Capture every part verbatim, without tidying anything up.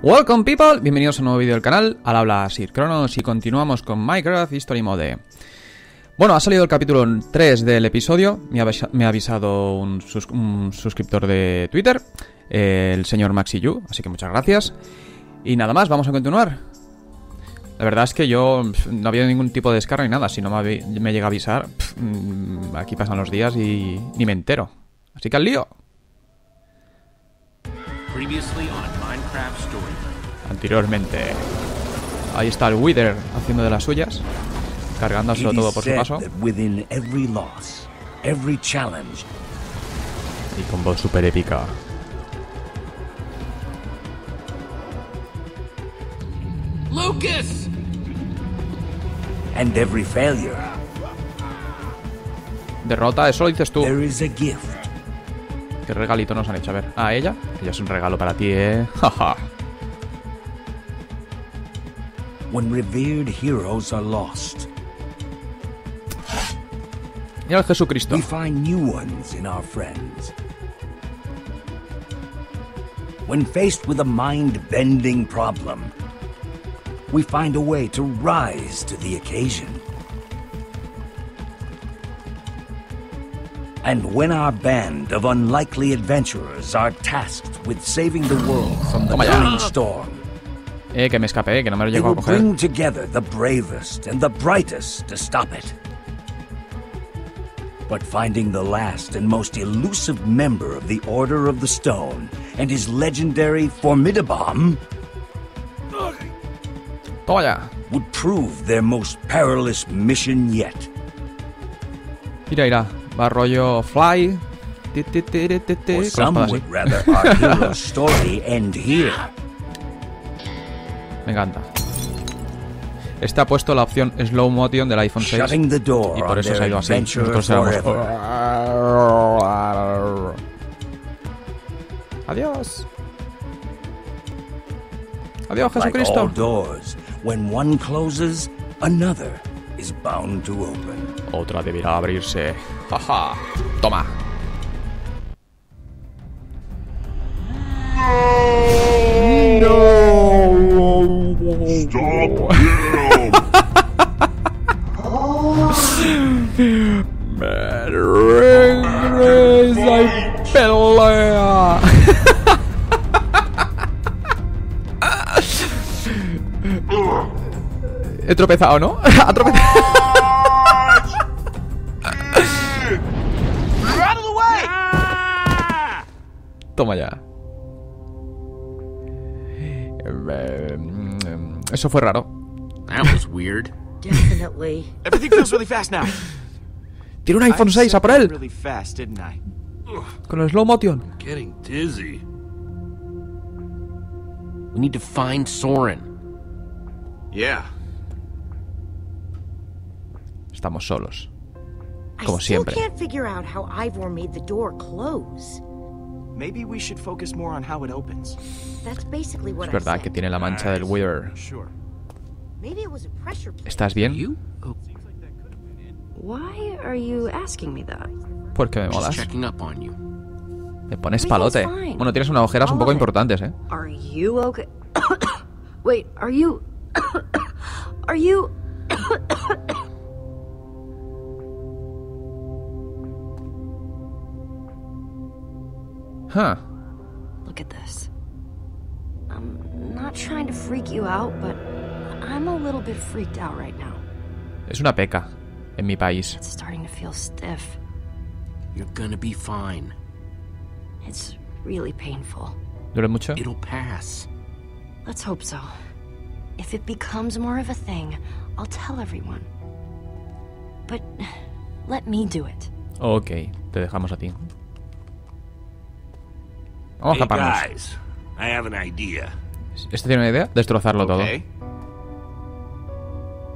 Welcome people, bienvenidos a un nuevo vídeo del canal, al habla Sir Cronos y continuamos con Minecraft Story Mode. Bueno, ha salido el capítulo tres del episodio, me ha, me ha avisado un, sus, un suscriptor de Twitter, eh, el señor Maxi Yu, así que muchas gracias. Y nada más, vamos a continuar. La verdad es que yo no había ningún tipo de descarga ni nada, si no me, me llega a avisar, pff, aquí pasan los días y ni me entero. Así que al lío. Anteriormente. Ahí está el Wither haciendo de las suyas, cargándoselo todo por su paso. Y con voz super épica. Lucas. And every failure. Derrota, eso lo dices tú. There is a gift. ¿Qué regalito nos han hecho? A ver, ¿a ella? Ella es un regalo para ti, ¿eh? Jaja. When revered heroes are lost. Mira al Jesucristo. We find new ones in our friends. When faced with a mind-bending problem, we find a way to rise to the occasion. And when our band of unlikely adventurers are tasked with saving the world from the coming storm, eh, que me escapé, que no me lo llego a coger. Bring together the bravest and the brightest to stop it. But finding the last and most elusive member of the Order of the Stone and his legendary Formidabomb would prove their most perilous mission yet. Mira, mira. Va rollo fly. Or some would rather our hero's story end here. Me encanta. Está puesto la opción slow motion del iPhone seis y por eso se ha ido así. Nosotros éramos... Adiós. Adiós, Jesucristo. Otra deberá abrirse. Jaja. Toma. Stop him. Regres y pelea. He tropezado, ¿no? Ha tropezado. Toma ya. Eso fue raro. That was weird. Definitely. Everything feels really fast now. Tiene un iPhone seis, a por él. Really fast, didn't I? Con el slow motion. I'm getting dizzy. We need to find Soren. Yeah. Estamos solos. Como siempre. I still can't figure out how Ivor made the door close. Maybe we should focus more on how it opens. That's basically what I said. Es verdad que tiene la mancha del Wither. ¿Estás bien? Why are you asking me that? Porque me molas. Me pones palote. Bueno, tienes unas ojeras un poco importantes, ¿eh? Are you okay? Wait, are you Are you Huh. Look at this. I'm not trying to freak you out, but I'm a little bit freaked out right now. Es una peca en mi país. It's starting to feel stiff. You're gonna be fine. It's really painful. ¿Duele mucho? It'll pass. Let's hope so. If it becomes more of a thing, I'll tell everyone. But let me do it. Okay, te dejamos a ti. Vamos a taparnos. Este tiene una idea, destrozarlo todo.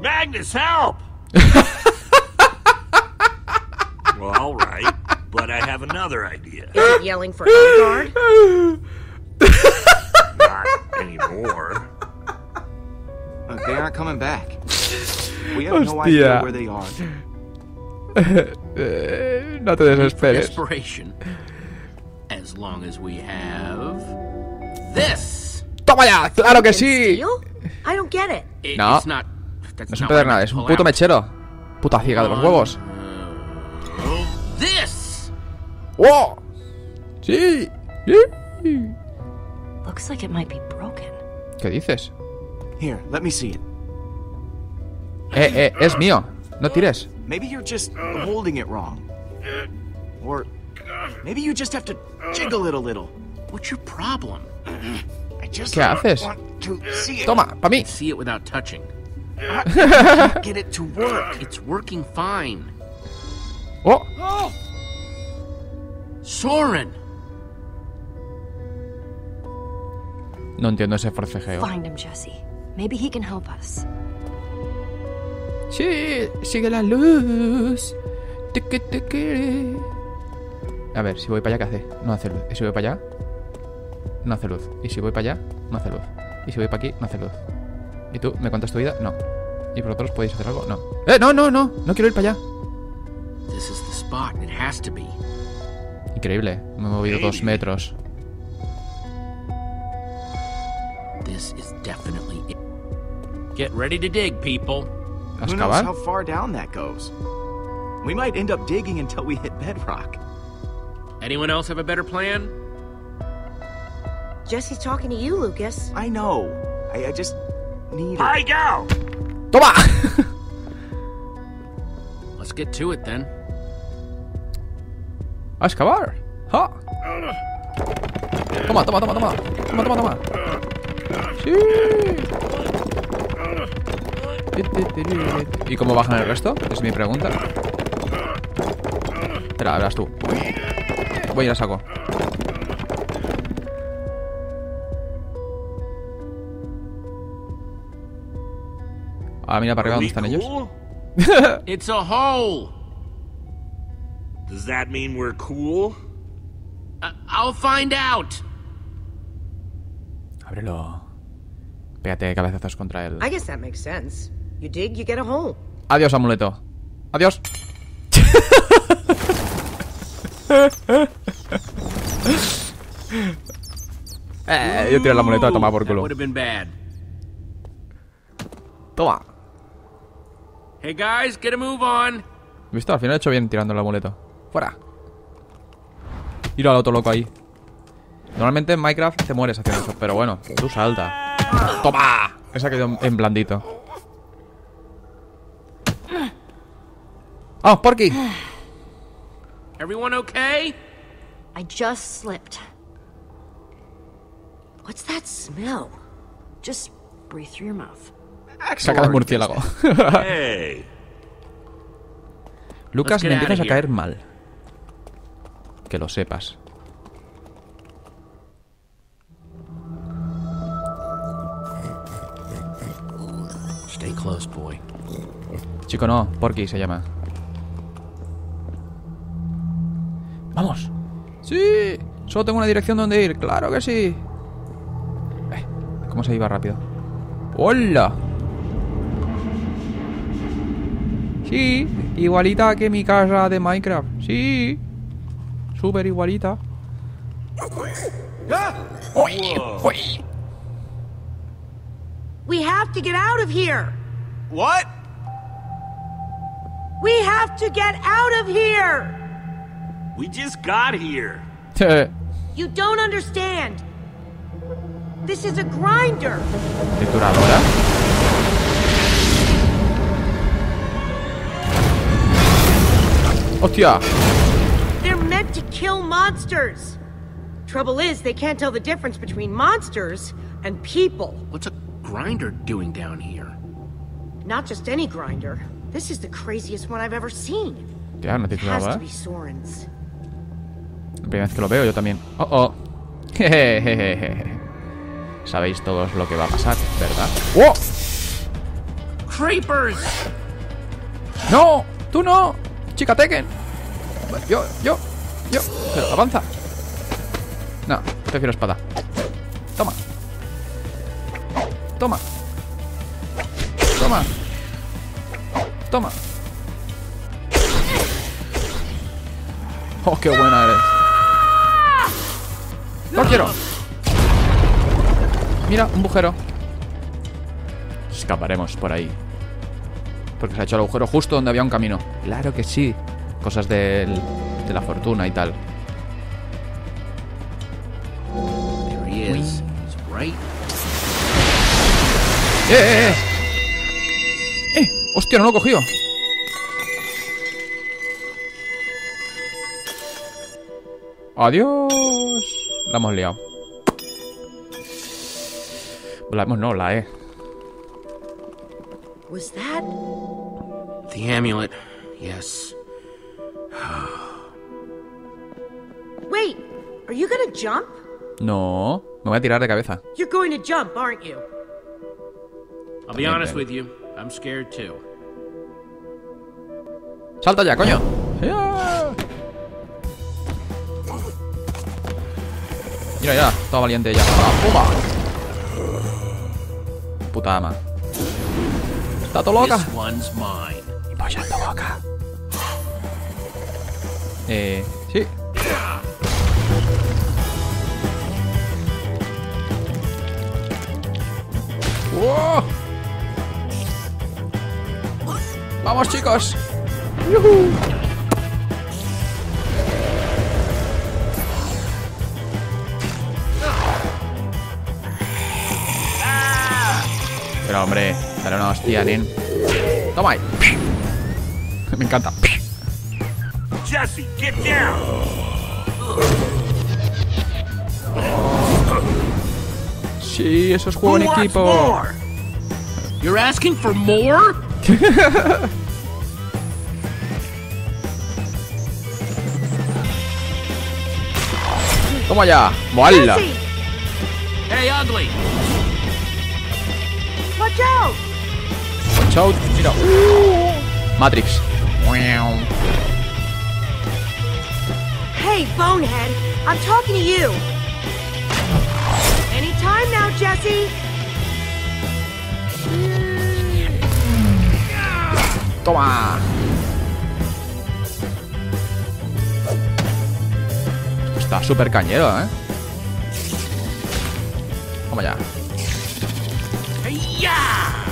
Magnus, help. Well, all right, but I have another idea. Yelling for guard? Not anymore. They aren't coming back. We have no idea where they are. No te desesperes. As long as we have this. ¡Toma ya! ¡Claro que sí! No, no es un pedernal, es un puto mechero. Puta ciega de los huevos. ¡Wow! ¡Sí! ¡Sí! ¿Qué dices? Eh, eh, es mío. No tires. Maybe you're just holding it wrong. Or maybe you just have to jiggle it a little. What's your problem? I just want to see it. Toma, para mí. See it without touching. Get it to work. It's working fine. Oh. Soren. No entiendo ese forcejeo. Find him, Jesse. Maybe he can help us. Sí, sigue la luz. Tiki, tiki. A ver, si voy para allá, ¿qué hace? No hace luz. ¿Y si voy para allá? No hace luz. ¿Y si voy para allá? No hace luz. ¿Y si voy para aquí? No hace luz. ¿Y tú? ¿Me cuentas tu vida? No. ¿Y vosotros podéis hacer algo? No. ¡Eh, no, no, no! No quiero ir para allá. Increíble. Me he movido dos metros. This is definitely it. Get ready to dig, people. Who knows how far down that goes? We might end up digging until we hit bedrock. Anyone else have a better plan? Jesse's talking to you, Lucas. I know. I, I just need. I go. Toma. Let's get to it then. A excavar. Ha. Toma, toma, toma, toma, toma, toma, toma. Sí. ¿Y cómo bajan el resto? Es mi pregunta. Espera, verás tú. Voy y la saco. Ah, mira para arriba donde están ellos. It's a hole. Does that mean we're cool? I'll find out. Ábrelo. Pégate cabezazos contra él. I guess that makes sense. You dig, you get a hole. Adiós, amuleto. Adiós. eh, yo tiro el amuleto a tomar por culo. Toma. Hey guys, get a move on. Visto, al final he hecho bien tirando el amuleto. Fuera. Tiro al otro loco ahí. Normalmente en Minecraft te mueres haciendo eso, pero bueno, tú salta. Toma. Esa quedó en blandito. ¡Vamos, oh, Porky! Everyone okay? I just slipped. What's that smell? Just breathe through your mouth. Saca el murciélago. Hey. Lucas, me empiezas a caer mal. Que lo sepas. Stay close, boy. Chico, no. Porky se llama. ¡Vamos! ¡Sí! Solo tengo una dirección donde ir. ¡Claro que sí! Eh, ¿cómo se iba rápido? ¡Hola! Sí, igualita que mi casa de Minecraft. Sí. Súper igualita. ¡Uy! ¡Uy! We have to get out of here. What? We have to get out of here. We just got here. You don't understand. This is a grinder. Trituradora. Hostia. They're meant to kill monsters. Trouble is, they can't tell the difference between monsters and people. What's a grinder doing down here? Not just any grinder. This is the craziest one I've ever seen. Yeah, no it has to be Soren's. La primera vez que lo veo yo también. Oh, oh. Jejejeje. Sabéis todos lo que va a pasar, ¿verdad? ¡Oh! ¡Creepers! ¡No! ¡Tú no! ¡Chica Tekken! Yo, yo, yo. Pero avanza. No, prefiero espada. Toma. Toma. Toma. Toma. Oh, qué buena eres. No quiero. Mira, un agujero. Escaparemos por ahí. Porque se ha hecho el agujero justo donde había un camino. Claro que sí. Cosas del, de la fortuna y tal. ¡Eh, eh, eh! ¡Eh! ¡Hostia, no lo he cogido! ¡Adiós! La hemos liado. La hemos, no, la E. Was that? The amulet, yes. Wait, are you gonna jump? No, me voy a tirar de cabeza. You're going to jump, aren't you? I'll be honest with you, I'm scared too. Salta ya, coño. Yeah. Mira ya, toda valiente ya. ¡Pumba! Puta ama. Está todo loca. Y vaya todo loca. Eh, sí. ¡Wow! ¡Vamos, chicos! ¡Yuhu! Pero hombre, dale una hostia, Nin. ¡Toma ahí! Me encanta. Jesse, get down. Sí, eso es juego en equipo. You're asking for more? Toma ya, ¡moala! Hey, ugly. Watch out. Watch out. Mira. Uh. Matrix. Hey, bonehead, I'm talking to you. Time now, Jesse. Toma. Está súper cañero, ¿eh? Vamos allá.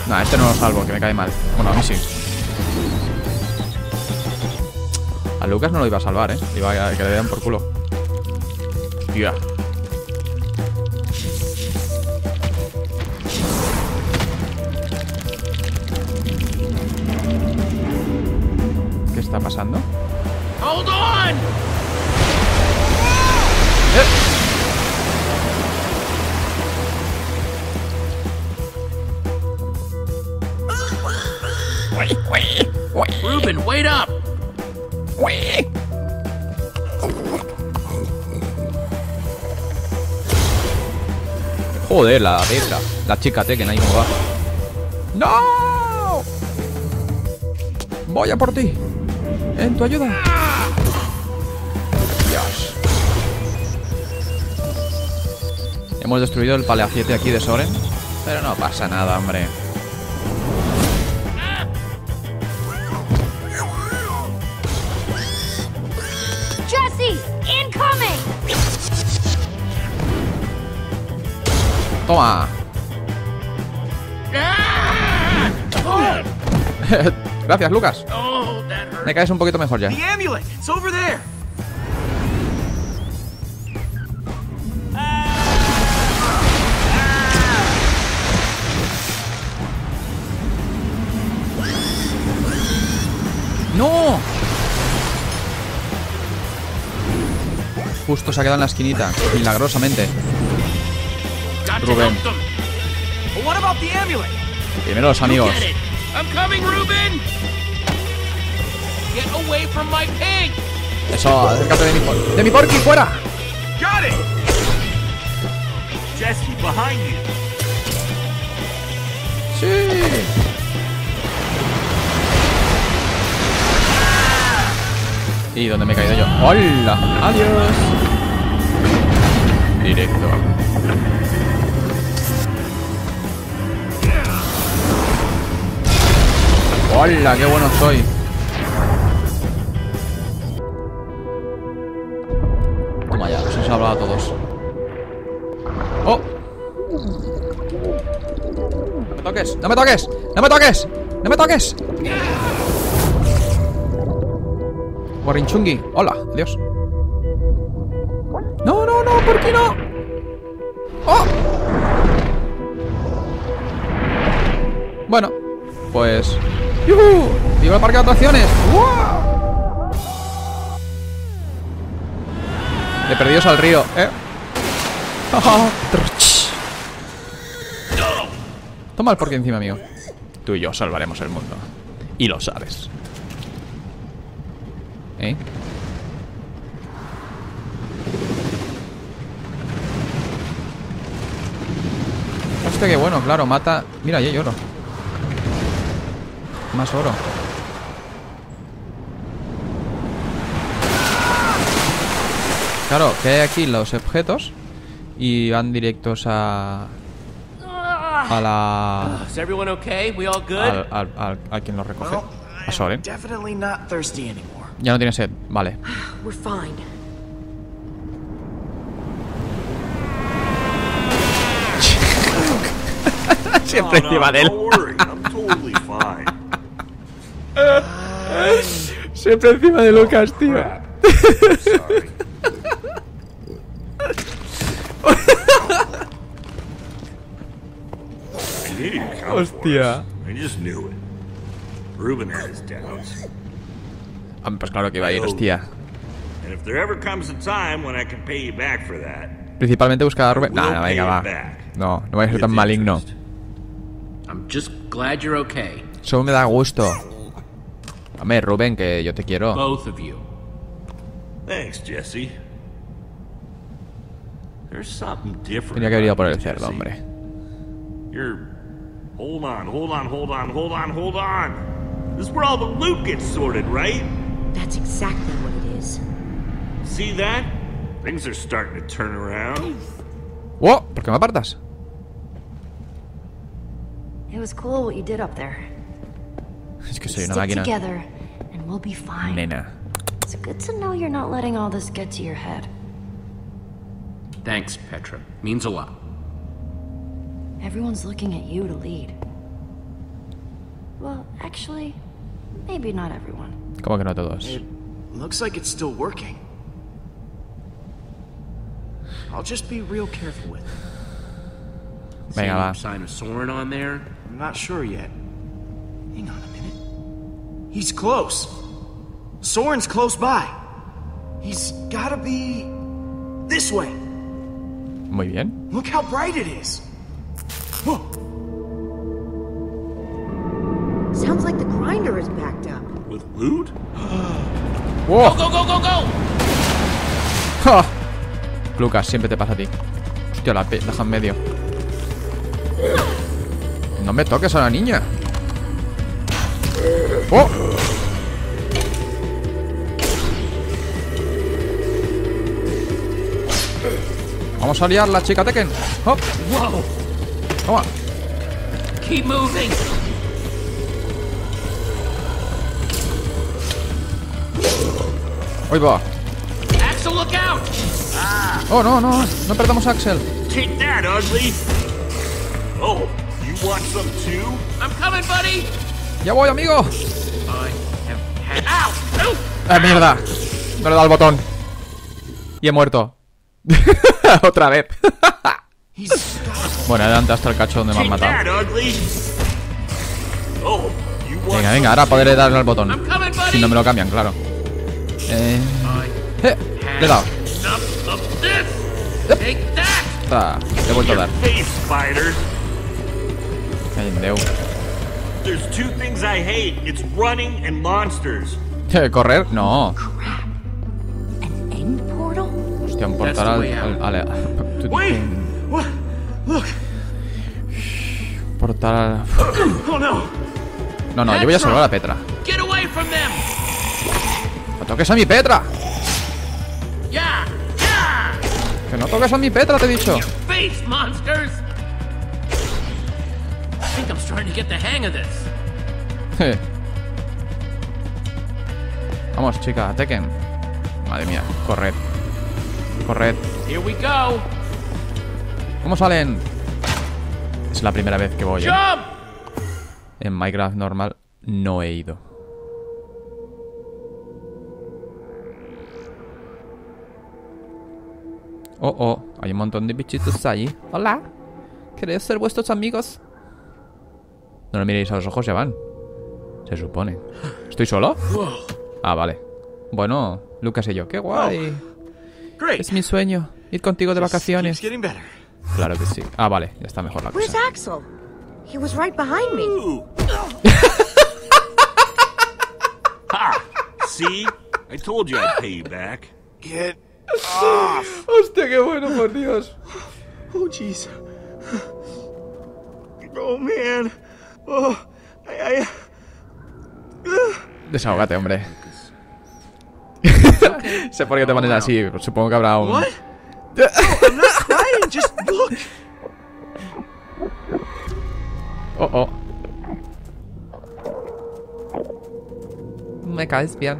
No, este no lo salvo, que me cae mal. Bueno, a mí sí. A Lucas no lo iba a salvar, ¿eh? Iba a que le den por culo. Hostia. ¿Qué está pasando? Hold on. Eh. Ruben, wait up. Joder, la Petra, la chica Tekken ahí no va. No. Voy a por ti. En tu ayuda. Dios. Hemos destruido el palaciete aquí de Soren, pero no pasa nada, hombre. Jesse, incoming. Toma. Gracias, Lucas. Me caes un poquito mejor ya. The amulet, it's over there. No. Justo se ha quedado en la esquinita, milagrosamente. Ruben. Primero los amigos. I'm coming, Ruben. Get away from my pig. Eso, acércate de mi porky. ¡De mi porky, fuera! Got it. Jesse, behind you. Sí. ¿Y dónde me he caído yo? ¡Hola! ¡Adiós! Directo. ¡Hola! ¡Qué bueno soy! Vaya, os he salvado a todos. ¡Oh! No me toques, no me toques, no me toques, no me toques. Gorrinchungi, hola, adiós. No, no, no, ¿por qué no? ¡Oh! Bueno, pues... ¡Yuhu! ¡Viva el parque de atracciones! ¡Wow! De perdidos al río, ¿eh? Toma el porqué encima, amigo. Tú y yo salvaremos el mundo. Y lo sabes. ¿Eh? Hostia, qué bueno, claro, mata... Mira, yo lloro. Más oro. Claro, que hay aquí los objetos y van directos a... a la... Al, al, al, a quien los recoge. A Soren. Ya no tiene sed, vale. Siempre encima de él. Siempre encima de Lucas, tío. Hostia. Ah, pues claro que iba a ir, hostia. Principalmente buscar a Ruben. Nah, no, venga, va. No, no vaya a ser tan maligno. Solo me da gusto. Dame, Ruben, que yo te quiero. Both of you. Thanks, Jesse. There's something different. Tenía que haber ido por el cerdo, hombre. You're... Hold on, hold on, hold on, hold on, hold on. This is where all the loot gets sorted, right? That's exactly what it is. See that? Things are starting to turn around. Whoa, ¿por qué me apartas? It was cool what you did up there. Es que soy una máquina. Together, and we'll be fine. Nena. It's good to know you're not letting all this get to your head. Thanks, Petra. Means a lot. Everyone's looking at you to lead. Well, actually, maybe not everyone. ¿Cómo que no todos? It looks like it's still working. I'll just be real careful with it. Venga, va. Sign of Soren on there? I'm not sure yet. Hang on a minute. He's close. Soren's close by. He's gotta be this way. Muy bien. Look how bright it is. Whoa. Sounds like the grinder is backed up. With loot? Whoa. Go, go, go, go, go. Ja. Lucas, siempre te pasa a ti. Hostia, la deja en medio. No me toques a la niña. Oh. Vamos a liar la chica Tekken. Hop. Wow. Toma. Keep moving. Ahí va. Axel, look out. Ah. Oh, no, no, no perdamos a Axel. Take that, ugly. Oh, you want some too? I'm coming, buddy. Ya voy, amigo. Ah, mierda. No le he dado al botón. Y he muerto. Otra vez. Bueno, adelante hasta el cacho donde me han matado. Venga, venga, ahora podré darle al botón. Si no me lo cambian, claro. Eh, eh le he dado. Está, le he vuelto a dar. ¿Correr? No. Hostia, un portal al... al, al What? Look. Portal. Oh, no. No, no, yo voy a salvar a Petra. Get away from them. No toques a mi Petra. Yeah, yeah. Que no toques a mi Petra, te he dicho. Face, monsters. I think I'm starting to get the hang of this. Vamos, chica, Tekken. Madre mía, corred. Corred. Here we go. ¿Cómo salen? Es la primera vez que voy, ¿eh? En Minecraft normal no he ido. Oh, oh, hay un montón de bichitos allí. Hola, ¿queréis ser vuestros amigos? No lo miréis a los ojos, ya van. Se supone. ¿Estoy solo? Ah, vale. Bueno, Lucas y yo. ¡Qué guay! Es mi sueño, ir contigo de vacaciones. Claro que sí. Ah, vale, ya está mejor la cosa. Axel? He was right behind me. See, I told you I'd pay you back. Get off. Hostia, qué bueno, por Dios. Oh, jeez. Oh, man. Oh, I, I... Desahógate, hombre. Sé por qué te pones así. Supongo que habrá un... Oh, oh. Me caes bien.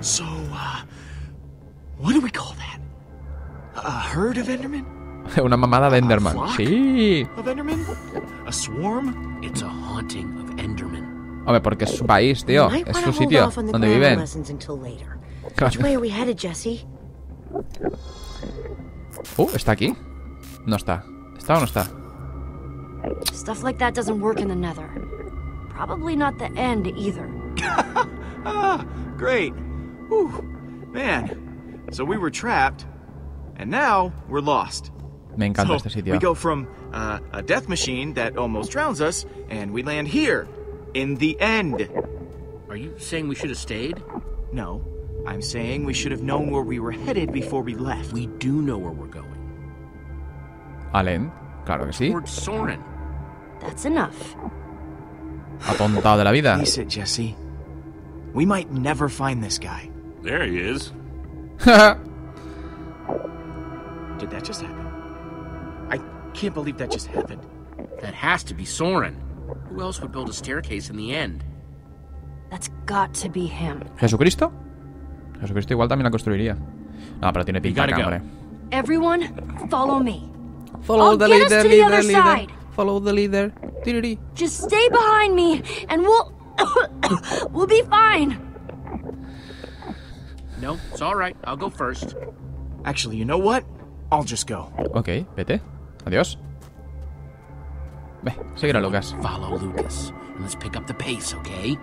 So, uh, what do we call that? A herd of Endermen? Una mamada de Enderman. Sí. A swarm? It's a haunting of Endermen. Hombre, porque es su país, tío. Es su sitio donde viven. Which way are we headed, Jesse? Uh, ¿está aquí? No está. ¿Está o no está? Stuff like that doesn't work in the Nether. Probably not the end either. Ah, great. Whew. Man. So we were trapped and now we're lost. Me encanta so este sitio. We go from uh, a death machine that almost drowns us and we land here in the end. Are you saying we should have stayed? No. I'm saying we should have known where we were headed before we left. We do know where we're going. Allen, claro que sí. Lord Soren. That's enough. Atontado de la vida. Face it, Jesse. We might never find this guy. There he is. Did that just happen? I can't believe that just happened. That has to be Soren. Who else would build a staircase in the end? That's got to be him. Jesucristo. Jesucristo igual también la construiría. No, pero tiene pinta cámara. Everyone, follow me. Follow the leader, leader, leader. Follow the leader. Just stay behind me and we'll we'll be fine. No, it's all right. I'll go first. Actually, you know what? I'll just go. Okay, vete. Adiós. Ve, seguir a Lucas. Follow Lucas. And let's pick up the pace, okay?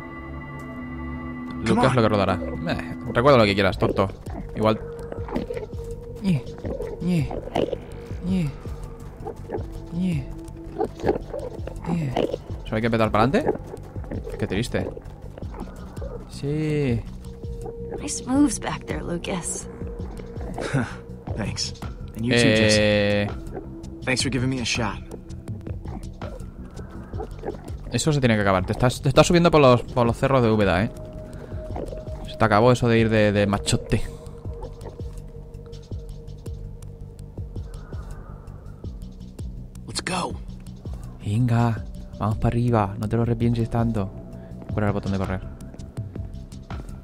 Lucas lo que rodará. Eh, recuerda lo que quieras, tonto. Igual. Yeah, yeah, yeah, yeah, yeah. ¿Solo hay que petar para adelante? Qué triste. Sí. Nice moves back there, Lucas. Thanks. And you too, Jesse. Thanks for giving me a shot. Eso se tiene que acabar. Te estás, te estás subiendo por los, por los cerros de Úbeda, eh. Se te acabó eso de ir de, de machote. Let's go. Venga, vamos para arriba. No te lo repienses tanto. ¿Cuál era el botón de correr?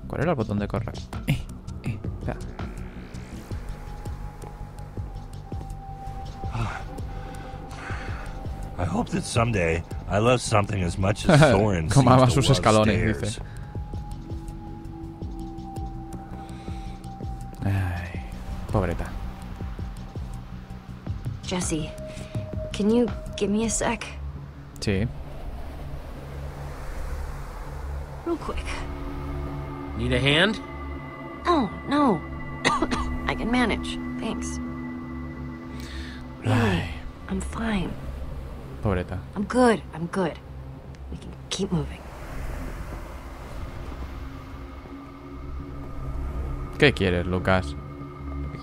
¿Cuál era el botón de correr? Eh, eh, espera. I hope that someday I love something as much as Thorin. Como ama sus escalones, dice. Pobreta. Jesse, can you give me a sec? Sí. Real quick. Need a hand? Oh, no. I can manage. Thanks. Really, I'm fine. Pobreta. I'm good. I'm good. We can keep moving. ¿Qué quieres, Lucas?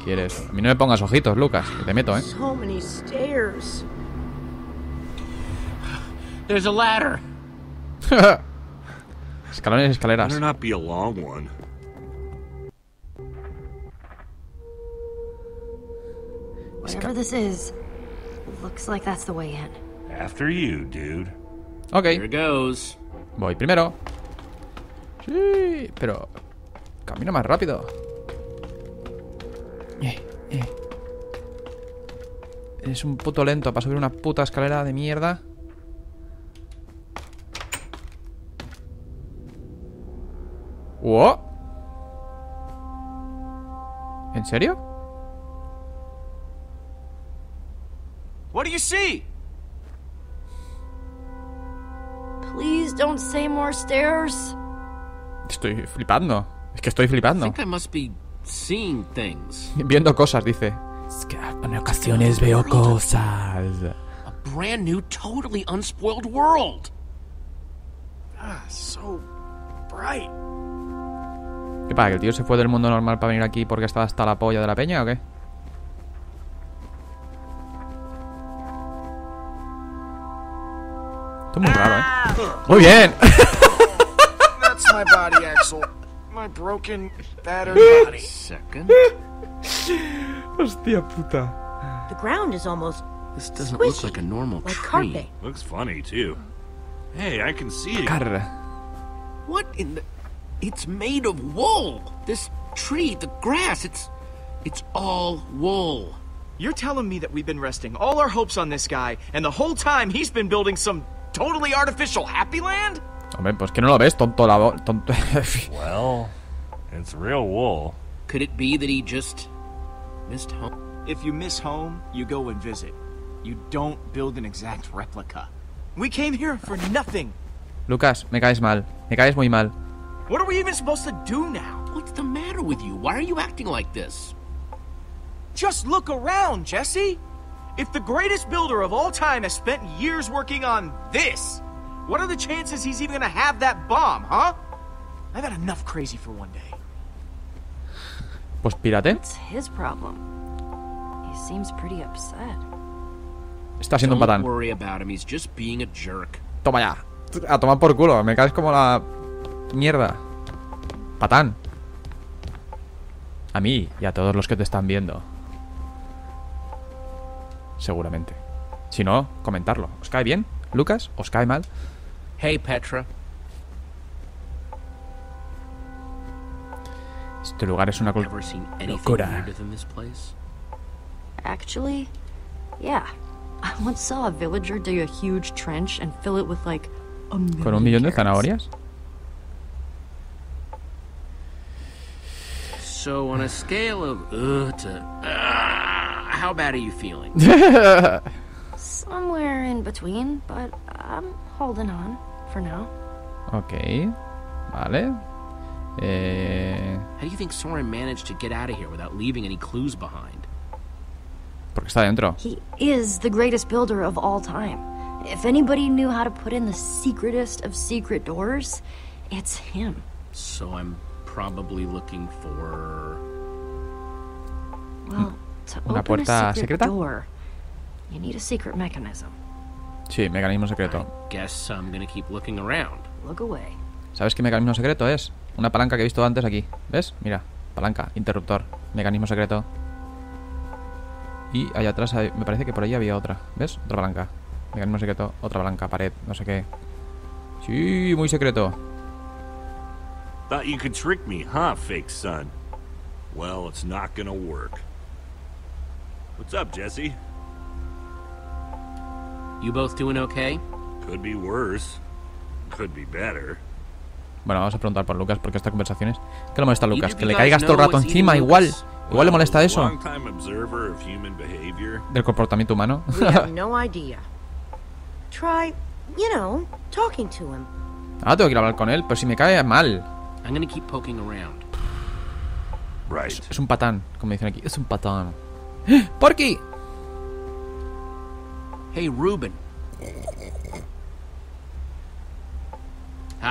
¿Quieres? A mí no me pongas ojitos, Lucas, que te meto, ¿eh? So many stairs. There's a ladder. Escalones, escaleras. Better not be a long one. Whatever this is, looks like that's the way in. After you, dude. Okay. Here goes. Voy primero. Sí, pero camino más rápido. Eh, eh, Es un puto lento para subir una puta escalera de mierda. ¡Wow! ¿En serio? What do you see? Please don't say more stairs. Estoy flipando. Es que estoy flipando. I think I must be seeing things. Viendo cosas, dice. Es que en ocasiones veo cosas. A brand new, totally unspoiled world. Ah, so bright. ¿Qué pasa? ¿Que el tío se fue del mundo normal para venir aquí porque estaba hasta la polla de la peña o qué? Esto es muy raro, ¿eh? ¡Muy bien! That's my body, Axel. My broken, battered body. Second. Hostia puta. The ground is almost this doesn't squishy, look like a normal like tree. Carpet. Looks funny too. Hey, I can see it. What in the? It's made of wool. This tree, the grass, it's it's all wool. You're telling me that we've been resting all our hopes on this guy, and the whole time he's been building some totally artificial happy land? Hombre, pues que no lo ves, tonto la tonto. Well, it's real wool. Could it be that he just missed home? If you miss home, you go and visit. You don't build an exact replica. We came here for nothing. Lucas, me caes mal. Me caes muy mal. What are we even supposed to do now? What's the matter with you? Why are you acting like this? Just look around, Jesse. If the greatest builder of all time has spent years working on this, what are the chances he's even gonna have that bomb, huh? I've had enough crazy for one day. Pues pírate. It's his problem. He seems pretty upset. Está siendo un patán. Don't worry about him. He's just being a jerk. Toma ya. A tomar por culo. Me caes como la mierda. Patán. A mí y a todos los que te están viendo. Seguramente. Si no, comentarlo. ¿Os cae bien, Lucas? ¿Os cae mal? Hey, Petra. Este lugar es una locura. Actually, yeah. I once saw a villager dig a huge trench and fill it with like a million con un millón de zanahorias. So on a scale of uh, to uh, how bad are you feeling? Somewhere in between, but I'm holding on for now. Okay, vale. Eh... How do you think Soren managed to get out of here without leaving any clues behind? Porque está dentro. He is the greatest builder of all time. If anybody knew how to put in the secretest of secret doors, it's him. So I'm probably looking for well, to una open puerta a secret secreta? Door, you need a secret mechanism. Sí, mecanismo secreto. I guess I'm gonna keep looking around. Look away. ¿Sabes qué mecanismo secreto es? Una palanca que he visto antes aquí. ¿Ves? Mira, palanca, interruptor, mecanismo secreto. Y allá atrás hay, me parece que por ahí había otra. ¿Ves? Otra palanca, mecanismo secreto, otra palanca, pared, no sé qué. Sí, muy secreto. Thought you could trick me, huh, fake son? Well, it's not gonna work. What's up, Jesse? You both doing okay? Could be worse. Could be better. Bueno, vamos a preguntar por Lucas porque esta conversación es... ¿Qué le molesta a Lucas? Que le caigas todo el rato encima, igual. Igual le molesta eso. Del comportamiento humano. Ah, tengo que ir a hablar con él, pero si me cae mal. Es, es un patán, como dicen aquí. Es un patán. ¡Porky! Hey, Ruben.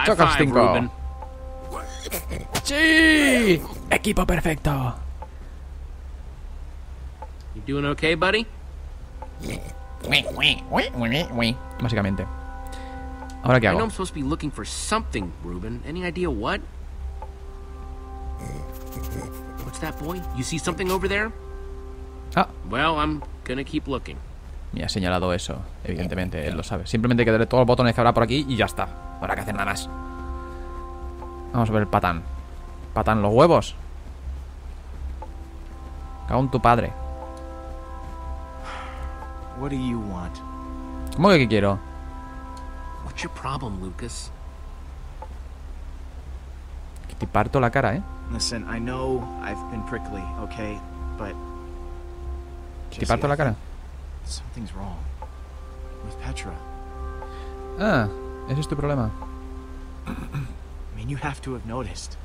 Chocas cinco. ¡Sí! Equipo perfecto. You doing okay, buddy? Básicamente. Ahora qué hago. I know I'm supposed to be looking for something, Ruben. Any idea what? What's that, boy? You see something over there? Ah. Well, I'm gonna keep looking. Me ha señalado eso, evidentemente, él lo sabe. Simplemente hay que darle todos los botones que habrá por aquí y ya está. No habrá que hacer nada más. Vamos a ver el patán. Patán, los huevos. Cago en tu padre. What do you want? ¿Cómo que quiero? What's your problem, Lucas? Que te parto la cara, eh. Listen, I know I've been prickly, okay, but Jesse, te parto la cara. Something's wrong with Petra. Ah, ese es tu problema. I mean, you have to have noticed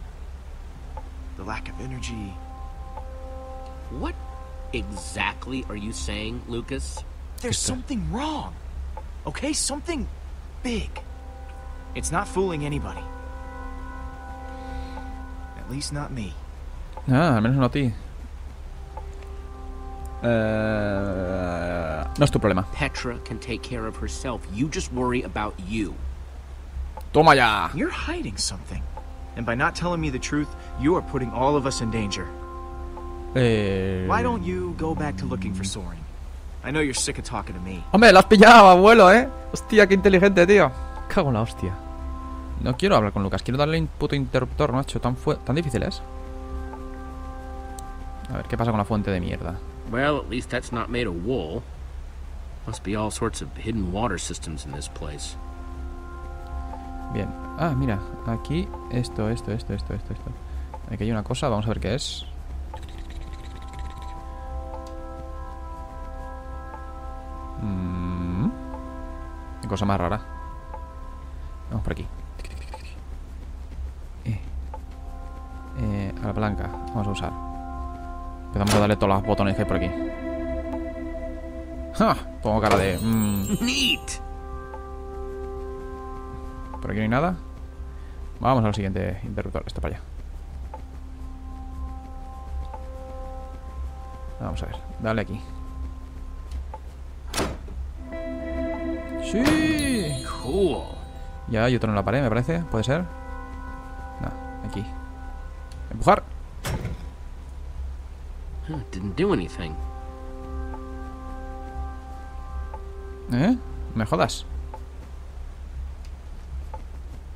the lack of energy. What exactly are you saying, Lucas? There's something wrong. Okay, something big. It's not fooling anybody. At least not me. Ah, al menos no a ti. Uh, no es tu problema. Petra can take care of herself. You just worry about you. Toma ya. You're hiding something, and by not telling me the truth, you are putting all of us in danger. Eh... Why don't you go back to looking for Soren? I know you're sick of talking to me. Hombre, lo has pillado, abuelo, eh. Hostia, qué inteligente, tío. Cago en la hostia. No quiero hablar con Lucas. Quiero darle un puto interruptor, macho. Tan fu tan difícil es. A ver, ¿qué pasa con la fuente de mierda? Well, at least that's not made of wool. Must be all sorts of hidden water systems in this place. Bien. Ah, mira. Aquí, esto, esto, esto, esto, esto, esto. Aquí hay una cosa. Vamos a ver qué es. Mm. Qué cosa más rara. Vamos por aquí. Eh. Eh, a la palanca. Vamos a usar. Empezamos a darle todos los botones que hay por aquí. ¡Ja! Pongo cara de... Mmm. Por aquí no hay nada. Vamos al siguiente interruptor. Este para allá. Vamos a ver. Dale aquí. ¡Sí! ¡Cool! Ya hay otro en la pared, me parece. ¿Puede ser? No, aquí. ¡Empujar! Didn't do anything. ¿Eh? Me jodas.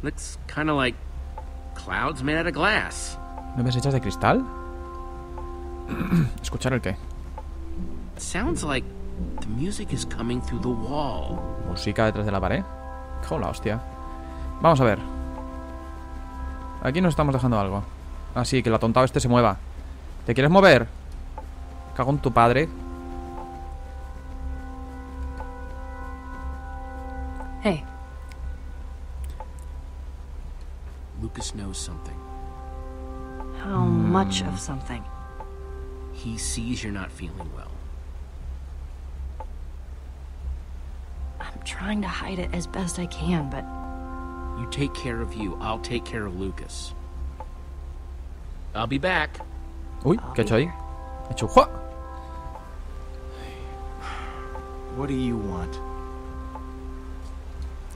Looks kind of like clouds made out of glass. ¿No me echas de cristal? ¿Escuchar el qué? Sounds like the music is coming through the wall. Música detrás de la pared. Jola, hostia. Vamos a ver. Aquí nos estamos dejando algo. Así que el atontado este se mueva. ¿Te quieres mover? Cago en tu padre. Hey. Lucas knows something. How mm. much of something? He sees you're not feeling well. I'm trying to hide it as best I can, but... You take care of you. I'll take care of Lucas. I'll be back. Uy, ¿qué ha hecho ahí? Ha hecho... ¡Jua! What do you want?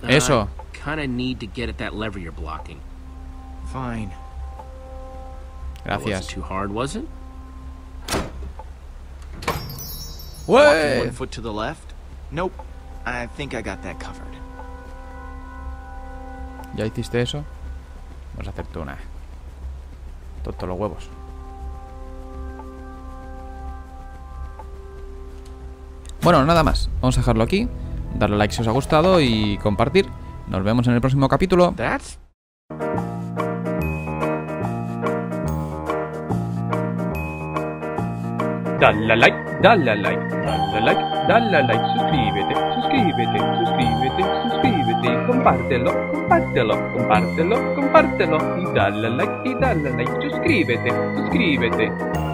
Eso. I kinda need to get at that lever you're blocking. Fine. Gracias. That wasn't too hard, was it? Way. One foot to the left. Nope. I think I got that covered. ¿Ya hiciste eso? Vamos a hacer tú una. Tonto los huevos. Bueno, nada más. Vamos a dejarlo aquí. Darle like si os ha gustado y compartir. Nos vemos en el próximo capítulo. That's... Dale like, dale like, dale like, dale like. Suscríbete, suscríbete, suscríbete, suscríbete. Compártelo, compártelo, compártelo, compártelo. Y dale like, y dale like. Suscríbete, suscríbete.